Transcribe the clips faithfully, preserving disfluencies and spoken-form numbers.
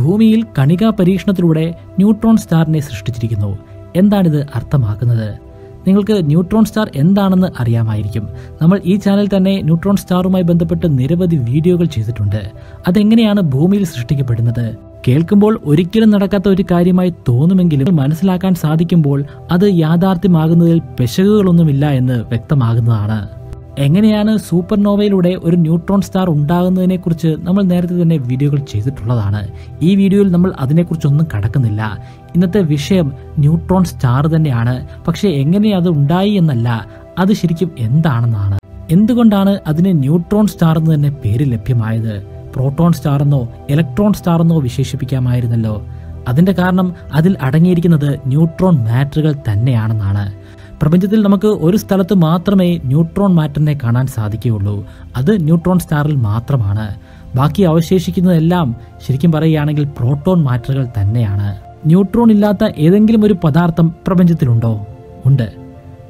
ഭൂമിയിൽ കണികാ പരീക്ഷണത്തിലൂടെ ന്യൂട്രോൺ സ്റ്റാറിനെ സൃഷ്ടിച്ചിരിക്കുന്നു. എന്താണിത് അർത്ഥമാക്കുന്നത്? നിങ്ങൾക്ക് ന്യൂട്രോൺ സ്റ്റാർ എന്താണെന്ന് അറിയാമായിരിക്കും. നമ്മൾ ഈ ചാനൽ തന്നെ ന്യൂട്രോൺ സ്റ്റാറുമായി ബന്ധപ്പെട്ട് നിരവധി വീഡിയോകൾ ചെയ്തിട്ടുണ്ട്. അതെങ്ങനെയാണ് ഭൂമിയിൽ സൃഷ്ടിക്കപ്പെടുന്നത്? കേൾക്കുമ്പോൾ ഒരിക്കലും നടക്കാത്ത ഒരു കാര്യമായി തോന്നുമെങ്കിലും മനസ്സിലാക്കാൻ സാധിക്കുമ്പോൾ അത് യാഥാർത്ഥ്യമാകുന്നതിൽ പെശകുകളൊന്നുമില്ല എന്ന് വ്യക്തമാകുന്നതാണ്. എങ്ങനെയാണ് സൂപ്പർനോവയിലൂടെ ഒരു ന്യൂട്രോൺ സ്റ്റാർ ഉണ്ടാകുന്നതിനെക്കുറിച്ച് നമ്മൾ നേരത്തെ തന്നെ വീഡിയോകൾ ചെയ്തിട്ടുള്ളതാണ്. ഈ വീഡിയോയിൽ നമ്മൾ അതിനെക്കുറിച്ചൊന്നും കടക്കുന്നില്ല. ഇന്നത്തെ വിഷയം ന്യൂട്രോൺ സ്റ്റാർ തന്നെയാണ്. പക്ഷേ എങ്ങനെ അത് ഉണ്ടായി എന്നല്ല, അത് ശരിക്കും എന്താണെന്നാണ്. എന്തുകൊണ്ടാണ് അതിന് ന്യൂട്രോൺ സ്റ്റാർ എന്ന് തന്നെ പേര് ലഭ്യമായത്? പ്രോട്ടോൺ സ്റ്റാർ എന്നോ ഇലക്ട്രോൺ സ്റ്റാർ എന്നോ വിശേഷിപ്പിക്കാമായിരുന്നല്ലോ. അതിൻ്റെ കാരണം അതിൽ അടങ്ങിയിരിക്കുന്നത് ന്യൂട്രോൺ മാറ്ററുകൾ തന്നെയാണെന്നാണ്. പ്രപഞ്ചത്തിൽ നമുക്ക് ഒരു സ്ഥലത്ത് മാത്രമേ ന്യൂട്രോൺ മാറ്ററിനെ കാണാൻ സാധിക്കുകയുള്ളൂ. അത് ന്യൂട്രോൺ സ്റ്റാറിൽ മാത്രമാണ്. ബാക്കി അവശേഷിക്കുന്നതെല്ലാം ശരിക്കും പറയുകയാണെങ്കിൽ പ്രോട്ടോൺ മാറ്ററുകൾ തന്നെയാണ്. ന്യൂട്രോൺ ഇല്ലാത്ത ഏതെങ്കിലും ഒരു പദാർത്ഥം പ്രപഞ്ചത്തിലുണ്ടോ? ഉണ്ട്.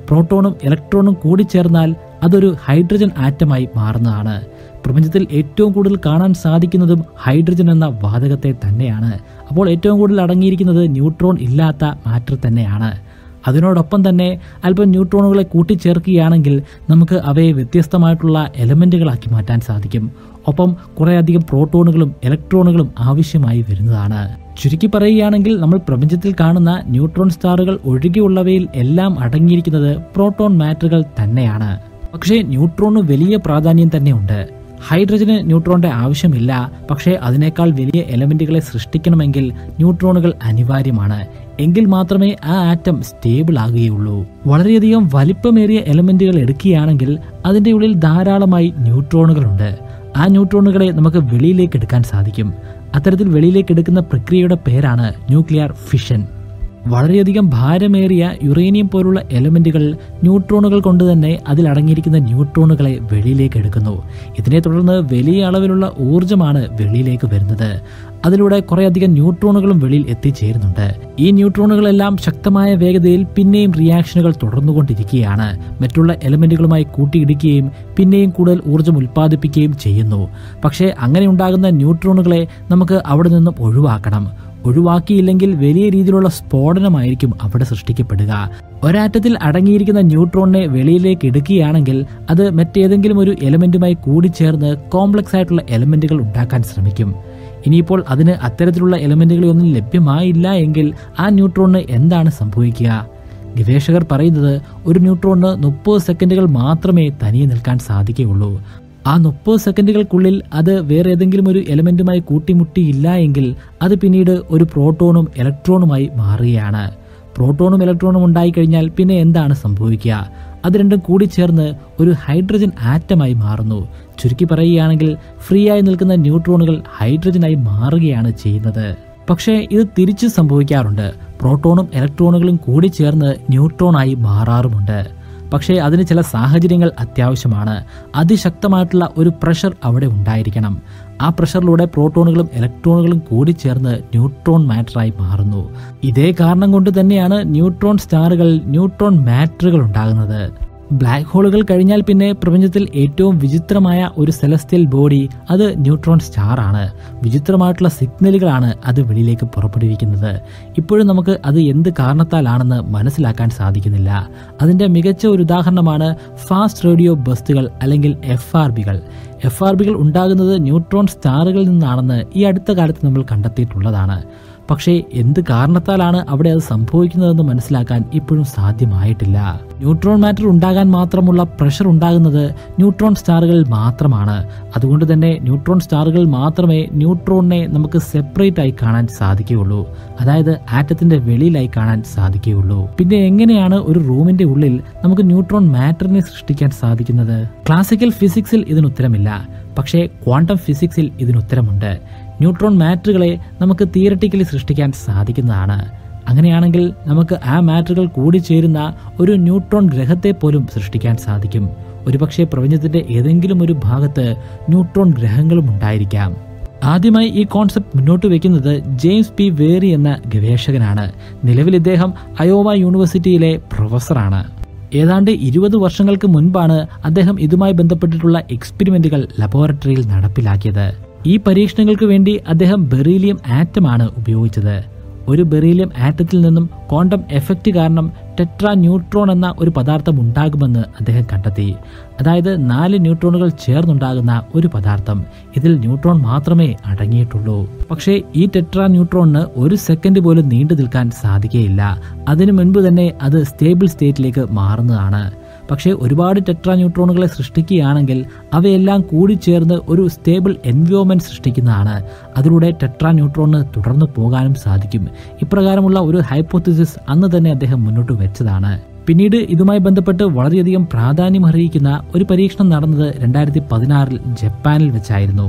പ്രോട്ടോണും ഇലക്ട്രോണും കൂടി ചേർന്നാൽ അതൊരു ഹൈഡ്രജൻ ആറ്റമായി മാറുന്നതാണ്. പ്രപഞ്ചത്തിൽ ഏറ്റവും കൂടുതൽ കാണാൻ സാധിക്കുന്നതും ഹൈഡ്രജൻ എന്ന വാതകത്തെ തന്നെയാണ്. അപ്പോൾ ഏറ്റവും കൂടുതൽ അടങ്ങിയിരിക്കുന്നത് ന്യൂട്രോൺ ഇല്ലാത്ത മാറ്റർ തന്നെയാണ്. അതിനോടൊപ്പം തന്നെ അല്പം ന്യൂട്രോണുകളെ കൂട്ടിച്ചേർക്കുകയാണെങ്കിൽ നമുക്ക് അവയെ വ്യത്യസ്തമായിട്ടുള്ള എലമെൻറ്റുകളാക്കി മാറ്റാൻ സാധിക്കും. ഒപ്പം കുറേയധികം പ്രോട്ടോണുകളും ഇലക്ട്രോണുകളും ആവശ്യമായി വരുന്നതാണ്. ചുരുക്കി പറയുകയാണെങ്കിൽ നമ്മൾ പ്രപഞ്ചത്തിൽ കാണുന്ന ന്യൂട്രോൺ സ്റ്റാറുകൾ ഒഴികെയുള്ളവയിൽ എല്ലാം അടങ്ങിയിരിക്കുന്നത് പ്രോട്ടോൺ മാറ്ററുകൾ തന്നെയാണ്. പക്ഷേ ന്യൂട്രോണ് വലിയ പ്രാധാന്യം തന്നെയുണ്ട്. ഹൈഡ്രജന് ന്യൂട്രോണിൻ്റെ ആവശ്യമില്ല. പക്ഷേ അതിനേക്കാൾ വലിയ എലമെൻറ്റുകളെ സൃഷ്ടിക്കണമെങ്കിൽ ന്യൂട്രോണുകൾ അനിവാര്യമാണ്. എങ്കിൽ മാത്രമേ ആ ആറ്റം സ്റ്റേബിൾ ആകുകയുള്ളൂ. വളരെയധികം വലിപ്പമേറിയ എലമെൻറ്റുകൾ എടുക്കുകയാണെങ്കിൽ അതിൻ്റെ ഉള്ളിൽ ധാരാളമായി ന്യൂട്രോണുകളുണ്ട്. ആ ന്യൂട്രോണുകളെ നമുക്ക് വെളിയിലേക്ക് എടുക്കാൻ സാധിക്കും. അത്തരത്തിൽ വെളിയിലേക്ക് എടുക്കുന്ന പ്രക്രിയയുടെ പേരാണ് ന്യൂക്ലിയർ ഫിഷൻ. വളരെയധികം ഭാരമേറിയ യുറേനിയം പോലുള്ള എലമെൻറ്റുകൾ ന്യൂട്രോണുകൾ കൊണ്ട് തന്നെ അതിലടങ്ങിയിരിക്കുന്ന ന്യൂട്രോണുകളെ വെളിയിലേക്ക് എടുക്കുന്നു. ഇതിനെ തുടർന്ന് വലിയ അളവിലുള്ള ഊർജ്ജമാണ് വെളിയിലേക്ക് വരുന്നത്. അതിലൂടെ കുറേയധികം ന്യൂട്രോണുകളും വെളിയിൽ എത്തിച്ചേരുന്നുണ്ട്. ഈ ന്യൂട്രോണുകളെല്ലാം ശക്തമായ വേഗതയിൽ പിന്നെയും റിയാക്ഷനുകൾ തുടർന്നുകൊണ്ടിരിക്കുകയാണ്. മറ്റുള്ള എലമെൻറ്റുകളുമായി കൂട്ടിയിടിക്കുകയും പിന്നെയും കൂടുതൽ ഊർജ്ജം ഉൽപ്പാദിപ്പിക്കുകയും ചെയ്യുന്നു. പക്ഷേ അങ്ങനെ ഉണ്ടാകുന്ന ന്യൂട്രോണുകളെ നമുക്ക് അവിടെ നിന്നും ഒഴിവാക്കണം. ഒഴിവാക്കിയില്ലെങ്കിൽ വലിയ രീതിയിലുള്ള സ്ഫോടനമായിരിക്കും അവിടെ സൃഷ്ടിക്കപ്പെടുക. ഒരാറ്റത്തിൽ അടങ്ങിയിരിക്കുന്ന ന്യൂട്രോണിനെ വെളിയിലേക്ക് എടുക്കുകയാണെങ്കിൽ അത് മറ്റേതെങ്കിലും ഒരു എലമെൻറ്റുമായി കൂടിച്ചേർന്ന് കോംപ്ലക്സ് ആയിട്ടുള്ള എലമെൻറ്റുകൾ ഉണ്ടാക്കാൻ ശ്രമിക്കും. ഇനിയിപ്പോൾ അതിന് അത്തരത്തിലുള്ള എലമെൻറ്റുകളൊന്നും ലഭ്യമായില്ല എങ്കിൽ ആ ന്യൂട്രോണിന് എന്താണ് സംഭവിക്കുക? ഗവേഷകർ പറയുന്നത് ഒരു ന്യൂട്രോണിന് മുപ്പത് സെക്കൻഡുകൾ മാത്രമേ തനിയെ നിൽക്കാൻ സാധിക്കുകയുള്ളൂ. ആ മുപ്പത് സെക്കൻഡുകൾക്കുള്ളിൽ അത് വേറെ ഏതെങ്കിലും ഒരു എലമെൻറ്റുമായി കൂട്ടിമുട്ടിയില്ല എങ്കിൽ അത് പിന്നീട് ഒരു പ്രോട്ടോണും ഇലക്ട്രോണുമായി മാറുകയാണ്. പ്രോട്ടോണും ഇലക്ട്രോണും ഉണ്ടായിക്കഴിഞ്ഞാൽ പിന്നെ എന്താണ് സംഭവിക്കുക? അത് രണ്ടും കൂടി ചേർന്ന് ഒരു ഹൈഡ്രജൻ ആറ്റമായി മാറുന്നു. ചുരുക്കി പറയുകയാണെങ്കിൽ ഫ്രീ ആയി നിൽക്കുന്ന ന്യൂട്രോണുകൾ ഹൈഡ്രജനായി മാറുകയാണ് ചെയ്യുന്നത്. പക്ഷേ ഇത് തിരിച്ച് സംഭവിക്കാറുണ്ട്. പ്രോട്ടോണും ഇലക്ട്രോണുകളും കൂടി ചേർന്ന് ന്യൂട്രോണായി മാറാറുമുണ്ട്. പക്ഷേ അതിന് ചില സാഹചര്യങ്ങൾ അത്യാവശ്യമാണ്. അതിശക്തമായിട്ടുള്ള ഒരു പ്രഷർ അവിടെ ഉണ്ടായിരിക്കണം. ആ പ്രഷറിലൂടെ പ്രോട്ടോണുകളും ഇലക്ട്രോണുകളും കൂടി ചേർന്ന് ന്യൂട്രോൺ മാറ്ററായി മാറുന്നു. ഇതേ കാരണം കൊണ്ട് തന്നെയാണ് ന്യൂട്രോൺ സ്റ്റാറുകൾ ന്യൂട്രോൺ മാറ്ററുകൾ ഉണ്ടാകുന്നത്. ബ്ലാക്ക് ഹോളുകൾ കഴിഞ്ഞാൽ പിന്നെ പ്രപഞ്ചത്തിൽ ഏറ്റവും വിചിത്രമായ ഒരു സെലസ്ത്യൽ ബോഡി അത് ന്യൂട്രോൺ സ്റ്റാർ ആണ്. വിചിത്രമായിട്ടുള്ള സിഗ്നലുകളാണ് അത് വെളിയിലേക്ക് പുറപ്പെടുവിക്കുന്നത്. ഇപ്പോഴും നമുക്ക് അത് എന്ത് കാരണത്താലാണെന്ന് മനസ്സിലാക്കാൻ സാധിക്കുന്നില്ല. അതിൻ്റെ മികച്ച ഒരു ഉദാഹരണമാണ് ഫാസ്റ്റ് റേഡിയോ ബസ്റ്റുകൾ അല്ലെങ്കിൽ എഫ് ആർ ബികൾ. എഫ് ആർ ബികൾ ഉണ്ടാകുന്നത് ന്യൂട്രോൺ സ്റ്റാറുകളിൽ നിന്നാണെന്ന് ഈ അടുത്ത കാലത്ത് നമ്മൾ കണ്ടെത്തിയിട്ടുള്ളതാണ്. പക്ഷേ എന്ത് കാരണത്താലാണ് അവിടെ അത് സംഭവിക്കുന്നതെന്ന് മനസ്സിലാക്കാൻ ഇപ്പോഴും സാധ്യമായിട്ടില്ല. ന്യൂട്രോൺ മാറ്റർ ഉണ്ടാകാൻ മാത്രമുള്ള പ്രഷർ ഉണ്ടാകുന്നത് ന്യൂട്രോൺ സ്റ്റാറുകളിൽ മാത്രമാണ്. അതുകൊണ്ട് തന്നെ ന്യൂട്രോൺ സ്റ്റാറുകളിൽ മാത്രമേ ന്യൂട്രോണിനെ നമുക്ക് സെപ്പറേറ്റ് ആയി കാണാൻ സാധിക്കുകയുള്ളൂ. അതായത് ആറ്റത്തിന്റെ വെളിയിലായി കാണാൻ സാധിക്കുകയുള്ളൂ. പിന്നെ എങ്ങനെയാണ് ഒരു റൂമിന്റെ ഉള്ളിൽ നമുക്ക് ന്യൂട്രോൺ മാറ്ററിനെ സൃഷ്ടിക്കാൻ സാധിക്കുന്നത്? ക്ലാസിക്കൽ ഫിസിക്സിൽ ഇതിനുത്തരമില്ല. പക്ഷേ ക്വാണ്ടം ഫിസിക്സിൽ ഇതിനുത്തരമുണ്ട്. ന്യൂട്രോൺ മാറ്ററുകളെ നമുക്ക് തിയററ്റിക്കലി സൃഷ്ടിക്കാൻ സാധിക്കുന്നതാണ്. അങ്ങനെയാണെങ്കിൽ നമുക്ക് ആ മാറ്ററുകൾ കൂടി ചേരുന്ന ഒരു ന്യൂട്രോൺ ഗ്രഹത്തെ പോലും സൃഷ്ടിക്കാൻ സാധിക്കും. ഒരുപക്ഷെ പ്രപഞ്ചത്തിൻ്റെ ഏതെങ്കിലും ഒരു ഭാഗത്ത് ന്യൂട്രോൺ ഗ്രഹങ്ങളും ഉണ്ടായിരിക്കാം. ആദ്യമായി ഈ കോൺസെപ്റ്റ് മുന്നോട്ട് വയ്ക്കുന്നത് ജെയിംസ് പി വേറി എന്ന ഗവേഷകനാണ്. നിലവിൽ ഇദ്ദേഹം അയോവ യൂണിവേഴ്സിറ്റിയിലെ പ്രൊഫസറാണ്. ഏതാണ്ട് ഇരുപത് വർഷങ്ങൾക്ക് മുൻപാണ് അദ്ദേഹം ഇതുമായി ബന്ധപ്പെട്ടിട്ടുള്ള എക്സ്പെരിമെൻറ്റുകൾ ലബോറട്ടറിയിൽ നടപ്പിലാക്കിയത്. ഈ പരീക്ഷണങ്ങൾക്ക് വേണ്ടി അദ്ദേഹം ബെറീലിയം ആറ്റമാണ് ഉപയോഗിച്ചത്. ഒരു ബെറീലിയം ആറ്റത്തിൽ നിന്നും ക്വാണ്ടം എഫക്റ്റ് കാരണം ടെട്രാ ന്യൂട്രോൺ എന്ന ഒരു പദാർത്ഥം ഉണ്ടാകുമെന്ന് അദ്ദേഹം കണ്ടെത്തി. അതായത് നാല് ന്യൂട്രോണുകൾ ചേർന്നുണ്ടാകുന്ന ഒരു പദാർത്ഥം. ഇതിൽ ന്യൂട്രോൺ മാത്രമേ അടങ്ങിയിട്ടുള്ളൂ. പക്ഷേ ഈ ടെട്രാ ന്യൂട്രോണിന് ഒരു സെക്കൻഡ് പോലും നീണ്ടു നിൽക്കാൻ സാധിക്കുകയില്ല. അതിനു മുൻപ് തന്നെ അത് സ്റ്റേബിൾ സ്റ്റേറ്റിലേക്ക് മാറുന്നതാണ്. പക്ഷേ ഒരുപാട് ടെട്രാ ന്യൂട്രോണുകളെ സൃഷ്ടിക്കുകയാണെങ്കിൽ അവയെല്ലാം കൂടി ചേർന്ന് ഒരു സ്റ്റേബിൾ എൻവയോൺമെന്റ് സൃഷ്ടിക്കുന്നതാണ്. അതിലൂടെ ടെട്രാ ന്യൂട്രോണിന് തുടർന്ന് പോകാനും സാധിക്കും. ഇപ്രകാരമുള്ള ഒരു ഹൈപ്പോത്തിസിസ് അന്ന് തന്നെ അദ്ദേഹം മുന്നോട്ട് വെച്ചതാണ്. പിന്നീട് ഇതുമായി ബന്ധപ്പെട്ട് വളരെയധികം പ്രാധാന്യമർഹിക്കുന്ന ഒരു പരീക്ഷണം നടന്നത് രണ്ടായിരത്തി പതിനാറിൽ ജപ്പാനിൽ വെച്ചായിരുന്നു.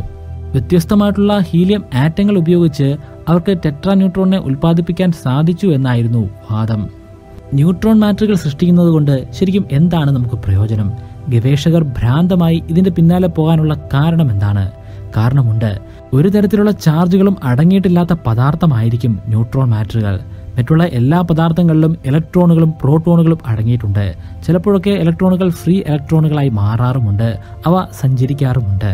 വ്യത്യസ്തമായിട്ടുള്ള ഹീലിയം ആറ്റങ്ങൾ ഉപയോഗിച്ച് അവർക്ക് ടെട്രാ ന്യൂട്രോണിനെ ഉൽപ്പാദിപ്പിക്കാൻ സാധിച്ചു എന്നായിരുന്നു വാദം. ന്യൂട്രോൺ മാറ്ററുകൾ സൃഷ്ടിക്കുന്നത് കൊണ്ട് ശരിക്കും എന്താണ് നമുക്ക് പ്രയോജനം? ഗവേഷകർ ഭ്രാന്തമായി ഇതിന്റെ പിന്നാലെ പോകാനുള്ള കാരണം എന്താണ്? കാരണമുണ്ട്. ഒരു തരത്തിലുള്ള ചാർജുകളും അടങ്ങിയിട്ടില്ലാത്ത പദാർത്ഥമായിരിക്കും ന്യൂട്രോൺ മാറ്ററുകൾ. മറ്റുള്ള എല്ലാ പദാർത്ഥങ്ങളിലും ഇലക്ട്രോണുകളും പ്രോട്ടോണുകളും അടങ്ങിയിട്ടുണ്ട്. ചിലപ്പോഴൊക്കെ ഇലക്ട്രോണുകൾ ഫ്രീ ഇലക്ട്രോണുകളായി മാറാറുമുണ്ട്, അവ സഞ്ചരിക്കാറുമുണ്ട്.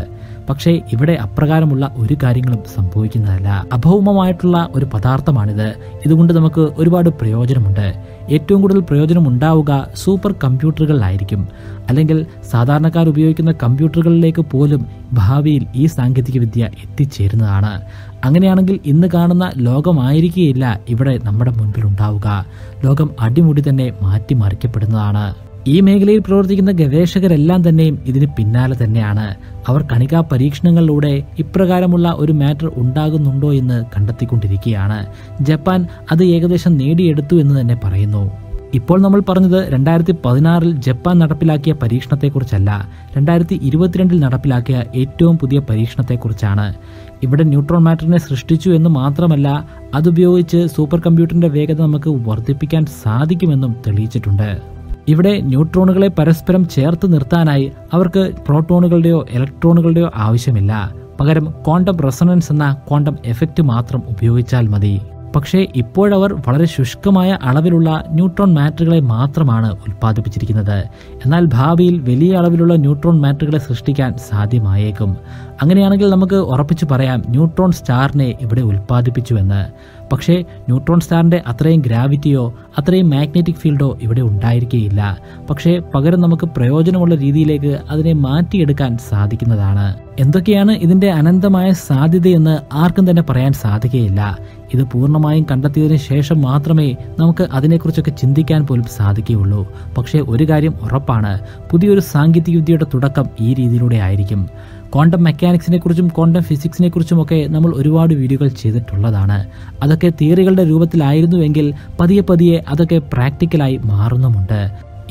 പക്ഷേ ഇവിടെ അപ്രകാരമുള്ള ഒരു കാര്യങ്ങളും സംഭവിക്കുന്നതല്ല. അഭൗമമായിട്ടുള്ള ഒരു പദാർത്ഥമാണിത്. ഇതുകൊണ്ട് നമുക്ക് ഒരുപാട് പ്രയോജനമുണ്ട്. ഏറ്റവും കൂടുതൽ പ്രയോജനം ഉണ്ടാവുക സൂപ്പർ കമ്പ്യൂട്ടറുകളിലായിരിക്കും. അല്ലെങ്കിൽ സാധാരണക്കാർ ഉപയോഗിക്കുന്ന കമ്പ്യൂട്ടറുകളിലേക്ക് പോലും ഭാവിയിൽ ഈ സാങ്കേതികവിദ്യ എത്തിച്ചേരുന്നതാണ്. അങ്ങനെയാണെങ്കിൽ ഇന്ന് കാണുന്ന ലോകമായിരിക്കുകയില്ല ഇവിടെ നമ്മുടെ മുൻപിലുണ്ടാവുക. ലോകം അടിമുടി തന്നെ മാറ്റിമറിക്കപ്പെടുന്നതാണ്. ഈ മേഖലയിൽ പ്രവർത്തിക്കുന്ന ഗവേഷകരെല്ലാം തന്നെയും ഇതിന് പിന്നാലെ തന്നെയാണ്. അവർ കണികാ പരീക്ഷണങ്ങളിലൂടെ ഇപ്രകാരമുള്ള ഒരു മാറ്റർ ഉണ്ടാകുന്നുണ്ടോ എന്ന് കണ്ടെത്തിക്കൊണ്ടിരിക്കുകയാണ്. ജപ്പാൻ അത് ഏകദേശം നേടിയെടുത്തു എന്ന് തന്നെ പറയുന്നു. ഇപ്പോൾ നമ്മൾ പറഞ്ഞത് രണ്ടായിരത്തി പതിനാറിൽ ജപ്പാൻ നടപ്പിലാക്കിയ പരീക്ഷണത്തെക്കുറിച്ചല്ല, രണ്ടായിരത്തി ഇരുപത്തിരണ്ടിൽ നടപ്പിലാക്കിയ ഏറ്റവും പുതിയ പരീക്ഷണത്തെക്കുറിച്ചാണ്. ഇവിടെ ന്യൂട്രോൺ മാറ്ററിനെ സൃഷ്ടിച്ചു എന്ന് മാത്രമല്ല, അതുപയോഗിച്ച് സൂപ്പർ കമ്പ്യൂട്ടറിന്റെ വേഗത നമുക്ക് വർദ്ധിപ്പിക്കാൻ സാധിക്കുമെന്നും തെളിയിച്ചിട്ടുണ്ട്. ഇവിടെ ന്യൂട്രോണുകളെ പരസ്പരം ചേർത്ത് നിർത്താനായി അവർക്ക് പ്രോട്ടോണുകളുടെയോ ഇലക്ട്രോണുകളുടെയോ ആവശ്യമില്ല. പകരം ക്വാണ്ടം റെസൊണൻസ് എന്ന ക്വാണ്ടം എഫക്റ്റ് മാത്രം ഉപയോഗിച്ചാൽ മതി. പക്ഷേ ഇപ്പോഴവർ വളരെ ശുഷ്കമായ അളവിലുള്ള ന്യൂട്രോൺ മാറ്ററുകളെ മാത്രമാണ് ഉൽപ്പാദിപ്പിച്ചിരിക്കുന്നത്. എന്നാൽ ഭാവിയിൽ വലിയ അളവിലുള്ള ന്യൂട്രോൺ മാറ്ററുകളെ സൃഷ്ടിക്കാൻ സാധ്യമായേക്കും. അങ്ങനെയാണെങ്കിൽ നമുക്ക് ഉറപ്പിച്ചു പറയാം ന്യൂട്രോൺ സ്റ്റാറിനെ ഇവിടെ ഉൽപ്പാദിപ്പിച്ചുവെന്ന്. പക്ഷേ ന്യൂട്രോൺ സ്റ്റാറിൻ്റെ അത്രയും ഗ്രാവിറ്റിയോ അത്രയും മാഗ്നറ്റിക് ഫീൽഡോ ഇവിടെ ഉണ്ടായിരിക്കുകയില്ല. പക്ഷേ പകരം നമുക്ക് പ്രയോജനമുള്ള രീതിയിലേക്ക് അതിനെ മാറ്റിയെടുക്കാൻ സാധിക്കുന്നതാണ്. എന്തൊക്കെയാണ് ഇതിൻ്റെ അനന്തമായ സാധ്യതയെന്ന് ആർക്കും തന്നെ പറയാൻ സാധിക്കുകയില്ല. ഇത് പൂർണ്ണമായും കണ്ടെത്തിയതിനു ശേഷം മാത്രമേ നമുക്ക് അതിനെക്കുറിച്ചൊക്കെ ചിന്തിക്കാൻ പോലും സാധിക്കുകയുള്ളൂ. പക്ഷേ ഒരു കാര്യം ഉറപ്പാണ്, പുതിയൊരു സാങ്കേതികവിദ്യയുടെ തുടക്കം ഈ രീതിയിലൂടെ ആയിരിക്കും. ക്വാണ്ടം മെക്കാനിക്സിനെക്കുറിച്ചും ക്വാണ്ടം ഫിസിക്സിനെക്കുറിച്ചുമൊക്കെ നമ്മൾ ഒരുപാട് വീഡിയോകൾ ചെയ്തിട്ടുള്ളതാണ്. അതൊക്കെ തിയറികളുടെ രൂപത്തിലായിരുന്നുവെങ്കിൽ പതിയെ പതിയെ അതൊക്കെ പ്രാക്ടിക്കലായി മാറുന്നുമുണ്ട്.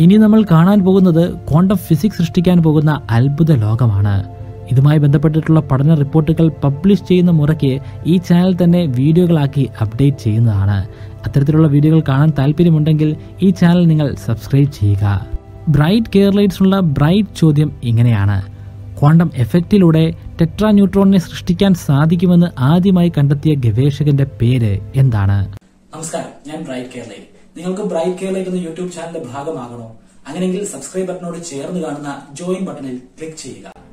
ഇനി നമ്മൾ കാണാൻ പോകുന്നത് ക്വാണ്ടം ഫിസിക്സ് സൃഷ്ടിക്കാൻ പോകുന്ന അത്ഭുത ലോകമാണ്. ഇതുമായി ബന്ധപ്പെട്ടിട്ടുള്ള പഠന റിപ്പോർട്ടുകൾ പബ്ലിഷ് ചെയ്യുന്ന മുറയ്ക്ക് ഈ ചാനൽ തന്നെ വീഡിയോകളാക്കി അപ്ഡേറ്റ് ചെയ്യുന്നതാണ്. അത്തരത്തിലുള്ള വീഡിയോകൾ കാണാൻ താല്പര്യമുണ്ടെങ്കിൽ ഈ ചാനൽ നിങ്ങൾ സബ്സ്ക്രൈബ് ചെയ്യുക. ബ്രൈറ്റ് കേരളൈറ്റ്സുള്ള ബ്രൈറ്റ് ചോദ്യം ഇങ്ങനെയാണ്: ക്വാണ്ടം എഫക്റ്റിലൂടെ ടെട്രാ ന്യൂട്രോണിനെ സൃഷ്ടിക്കാൻ സാധിക്കുമെന്ന് ആദ്യമായി കണ്ടെത്തിയ ഗവേഷകന്റെ പേര് എന്താണ്? നമസ്കാരം, ഞാൻ ബ്രൈറ്റ് കേരളൈറ്റ്. നിങ്ങൾക്ക് ബ്രൈറ്റ് കേരളൈറ്റ് എന്ന യൂട്യൂബ് ചാനലിന്റെ ഭാഗമാകണോ? അങ്ങനെയെങ്കിൽ സബ്സ്ക്രൈബ് ബട്ടനോട് ചേർന്ന് കാണുന്ന ജോയിൻ ബട്ടണിൽ ക്ലിക്ക് ചെയ്യുക.